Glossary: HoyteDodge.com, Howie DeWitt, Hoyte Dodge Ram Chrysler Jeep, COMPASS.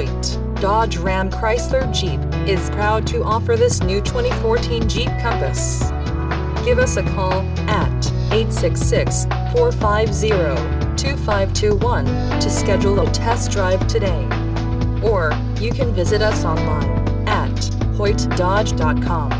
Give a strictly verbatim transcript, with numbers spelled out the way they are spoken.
Hoyte Dodge Ram Chrysler Jeep is proud to offer this new twenty fourteen Jeep Compass. Give us a call at eight six six, four five zero, two five two one to schedule a test drive today. Or you can visit us online at Hoyte Dodge dot com.